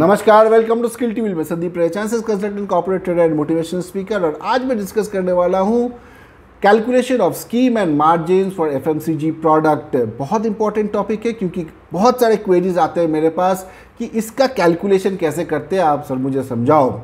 नमस्कार, welcome to skill to will में Sandeep Rai, chances consultant, corporate trader and motivation speaker. और आज मैं डिस्कस करने वाला हूँ calculation of scheme and margin for FMCG product. बहुत इंपॉर्टेंट टॉपिक है क्योंकि बहुत सारे क्वेरीज आते हैं मेरे पास कि इसका कैलकुलेशन कैसे करते हैं आप सर मुझे समझाओ।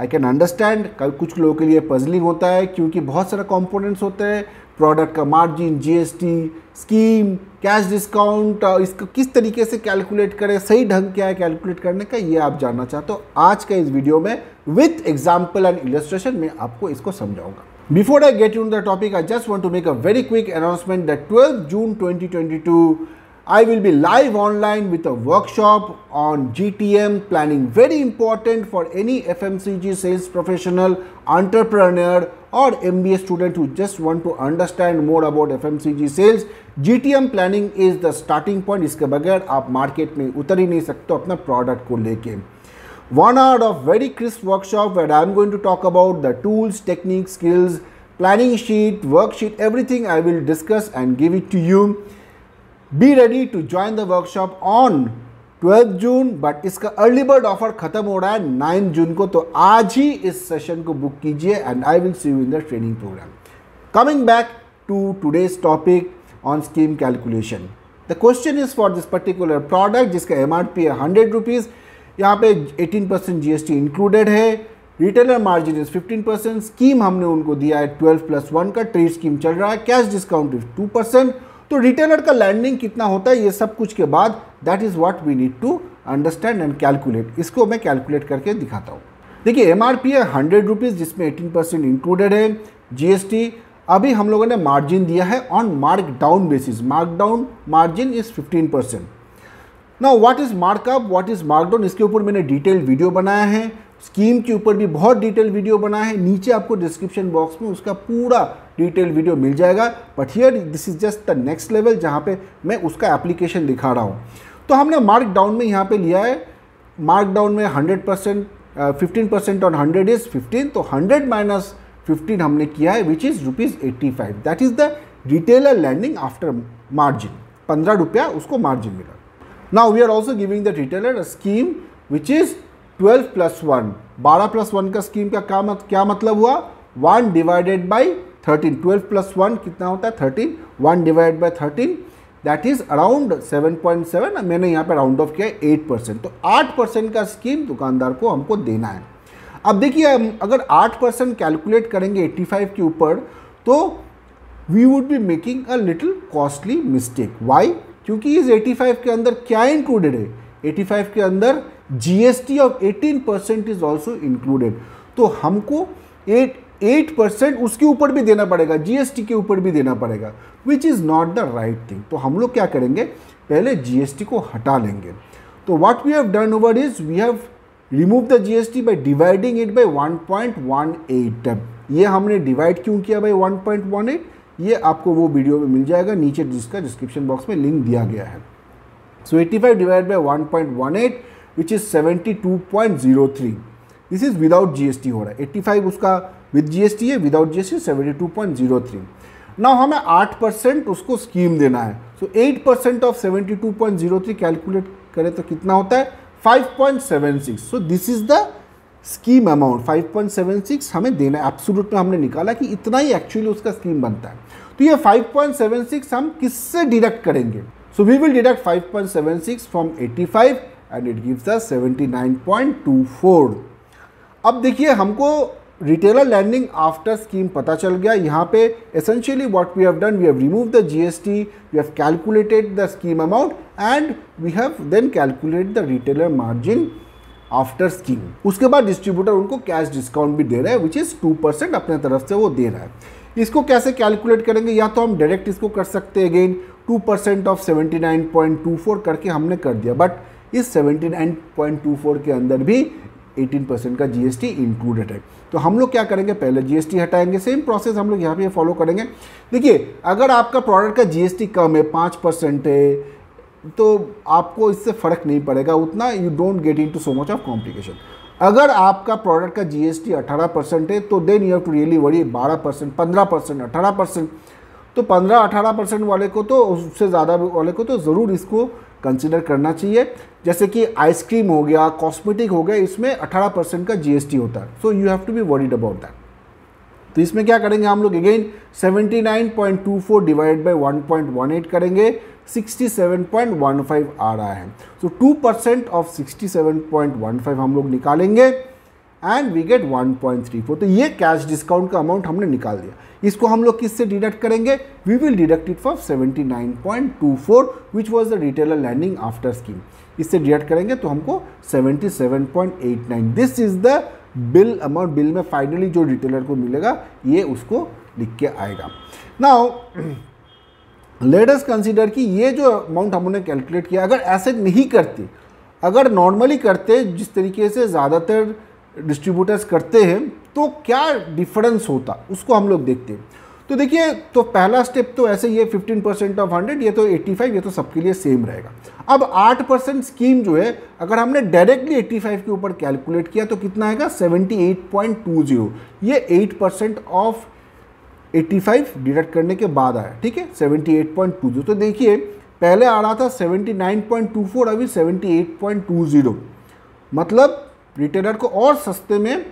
आई कैन अंडरस्टैंड कुछ लोगों के लिए पजलिंग होता है क्योंकि बहुत सारे कॉम्पोनेंट्स होते हैं, प्रोडक्ट का margin, GST, scheme, cash discount, इसको किस तरीके से कैलकुलेट करें, सही ढंग क्या है कैलकुलेट करने का, ये आप जानना चाहते हो। आज का इस वीडियो में विथ एग्जाम्पल एंड इलस्ट्रेशन में आपको इसको समझाऊंगा। Before I get into the topic, I just want to make a very quick announcement that 12th June 2022, I will be live online with a workshop on GTM planning, very important for any FMCG sales professional, entrepreneur or MBA student who just want to understand more about FMCG sales. GTM planning is the starting point, इसके बगैर आप market में उतर ही नहीं सकते अपना product को लेके। 1 hour of very crisp workshop where I am going to talk about the tools, techniques, skills, planning sheet, worksheet, everything I will discuss and give it to you. Be ready to join the workshop on 12th June, but इसका early bird offer खत्म हो रहा है 9 June को, तो आज ही इस session को बुक कीजिए and I will see you in the training program. Coming back to today's topic on scheme calculation. The question is for this particular product जिसका MRP है 100 rupees. यहाँ पे 18% GST इंक्लूडेड है, रिटेलर मार्जिन इज 15%, स्कीम हमने उनको दिया है 12+1 का, ट्रेड स्कीम चल रहा है, कैश डिस्काउंट इज 2%। तो रिटेलर का लैंडिंग कितना होता है ये सब कुछ के बाद that is what we need to understand and calculate. इसको मैं कैलकुलेट करके दिखाता हूँ। देखिए MRP है 100 रुपीज़ जिसमें 18% इंक्लूडेड है, GST, अभी हम लोगों ने मार्जिन दिया है on markdown basis, markdown margin is 15%। Now what is markup, what is markdown, इसके ऊपर मैंने डिटेल वीडियो बनाया है, स्कीम के ऊपर भी बहुत डिटेल वीडियो बनाया है, नीचे आपको डिस्क्रिप्शन बॉक्स में उसका पूरा डिटेल वीडियो मिल जाएगा। But here this is just the next level जहाँ पे मैं उसका एप्लीकेशन दिखा रहा हूँ। तो हमने मार्कडाउन में यहाँ पे लिया है, मार्कडाउन में 100%, 15% ऑन 100 इज 15, तो 100 - 15 हमने किया है which is ₹85। That is the retailer landing after margin, ₹15 उसको मार्जिन मिला। Now we are also giving the retailer a scheme which is 12+1. 12+1 का स्कीम का क्या मतलब हुआ, 1 divided by 13, 12+1 कितना होता है 13, 1 divided by 13, that is around 7.7, मैंने यहाँ पे राउंड ऑफ किया है 8%। तो 8% का स्कीम दुकानदार को हमको देना है। अब देखिए अगर 8% कैलकुलेट करेंगे 85 के ऊपर तो we would be making a little costly mistake. Why? क्योंकि इस 85 के अंदर क्या इंक्लूडेड है, 85 के अंदर GST of 18% is also included. तो हमको 8% उसके ऊपर भी देना पड़ेगा, जीएसटी के ऊपर भी देना पड़ेगा, which is not the right thing. तो हम लोग क्या करेंगे, पहले जीएसटी को हटा लेंगे। तो what we have done over is we have remove the GST by dividing it by 1.18। ये हमने डिवाइड क्यों किया बाय 1.18, ये आपको वो वीडियो में मिल जाएगा, नीचे जिसका डिस्क्रिप्शन बॉक्स में लिंक दिया गया है। So 85 divided by 1.18 which is 72.03, this is without GST हो रहा है। 85 उसका विद जीएसटी है, विदाउट जीएसटी 72.03। नाउ हमें 8% उसको स्कीम देना है, सो 8% ऑफ 72.03 कैलकुलेट करें तो कितना होता है 5.76। So this is the scheme amount, 5.76 हमें देना है। एब्सोल्यूट में हमने निकाला कि इतना ही एक्चुअली उसका स्कीम बनता है। तो ये 5.76 हम किससे डिडक्ट करेंगे, so we will deduct 5.76 from 85 and it gives us 79.24। अब देखिए हमको रिटेलर लैंडिंग आफ्टर स्कीम पता चल गया। यहाँ पे essentially what we have done, we have remove the GST, we have calculated the scheme amount and we have then calculate the retailer margin after scheme. उसके बाद डिस्ट्रीब्यूटर उनको cash discount भी दे रहा है विच इज़ 2% अपने तरफ से वो दे रहा है। इसको कैसे कैलकुलेट करेंगे, या तो हम डायरेक्ट इसको कर सकते हैं, अगेन 2% ऑफ 79.24 करके हमने कर दिया, बट इस 79.24 के अंदर भी 18% का जीएसटी इंक्लूडेड है। तो हम लोग क्या करेंगे, पहले जीएसटी हटाएंगे, सेम प्रोसेस हम लोग यहाँ पे फॉलो करेंगे। देखिए अगर आपका प्रोडक्ट का जीएसटी कम है, 5% है, तो आपको इससे फ़र्क नहीं पड़ेगा उतना, you don't get into so much of complication. अगर आपका प्रोडक्ट का जीएसटी 18% है तो then you have to really worry 12%, 15%, 18%। तो 15-18% वाले को तो, उससे ज़्यादा वाले को तो ज़रूर इसको कंसिडर करना चाहिए। जैसे कि आइसक्रीम हो गया, कॉस्मेटिक हो गया, इसमें 18% का जीएसटी होता है, so you have to be worried about that. तो इसमें क्या करेंगे हम लोग, अगेन 79.24 डिवाइड बाय 1.18 करेंगे, 67.15 आ रहा है। सो 2% ऑफ 67.15 हम लोग निकालेंगे एंड वी गेट 1.34। तो ये कैश डिस्काउंट का अमाउंट हमने निकाल दिया, इसको हम लोग किससे डिडक्ट करेंगे, we will deduct it from 79.24 which was the retailer landing after scheme, इससे डिडक्ट करेंगे तो हमको 77.89। This is the bill amount, bill में फाइनली जो रिटेलर को मिलेगा ये उसको लिख के आएगा। नाउ लेट अस कंसीडर कि ये जो अमाउंट हमने कैलकुलेट किया, अगर ऐसे नहीं करते, अगर नॉर्मली करते जिस तरीके से ज़्यादातर डिस्ट्रीब्यूटर्स करते हैं, तो क्या डिफरेंस होता उसको हम लोग देखते हैं। तो देखिए, तो पहला स्टेप तो ऐसे ये 15% ऑफ 100, ये तो 85, ये तो सबके लिए सेम रहेगा। अब 8% स्कीम जो है, अगर हमने डायरेक्टली 85 के ऊपर कैलकुलेट किया तो कितना आएगा, 78.20। ये 8% ऑफ 85 डिडक्ट करने के बाद आया, ठीक है, 78.20। तो देखिए, पहले आ रहा था 79.24, अभी 78.20, मतलब रिटेलर को और सस्ते में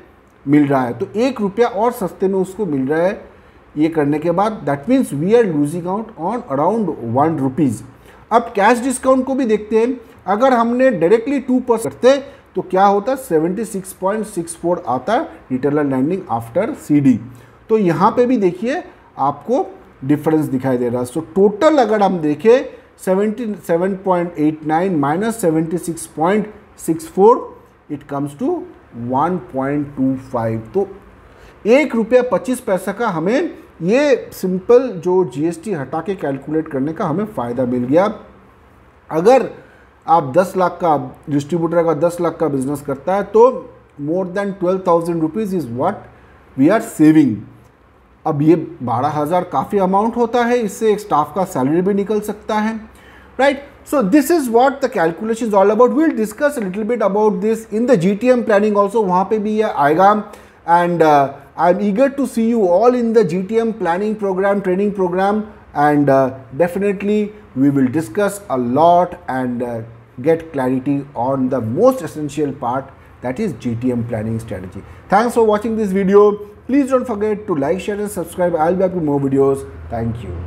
मिल रहा है। तो ₹1 और सस्ते में उसको मिल रहा है ये करने के बाद। That means we are losing out on around ₹1। अब कैश डिस्काउंट को भी देखते हैं, अगर हमने डायरेक्टली 2% करते तो क्या होता, 76.64 आता रिटेलर लैंडिंग आफ्टर सीडी। तो यहाँ पे भी देखिए आपको डिफरेंस दिखाई दे रहा है। सो टोटल अगर हम देखें 77.89 माइनस 76.64 इट कम्स टू 1.25। तो ₹1.25 का हमें ये सिंपल जो जीएसटी हटा के कैलकुलेट करने का हमें फ़ायदा मिल गया। अगर आप 10 लाख का डिस्ट्रीब्यूटर का 10 लाख का बिजनेस करता है तो more than 12,000 rupees is what we are saving. अब ये 12,000 काफ़ी अमाउंट होता है, इससे एक स्टाफ का सैलरी भी निकल सकता है, right. So this is what the calculation is all about. We'll discuss a little bit about this in the GTM planning also. वहाँ पे भी ये आएगा and I'm eager to see you all in the GTM planning program, training program, and definitely we will discuss a lot and get clarity on the most essential part, that is GTM planning strategy. Thanks for watching this video. Please don't forget to like, share, and subscribe. I'll be back with more videos. Thank you.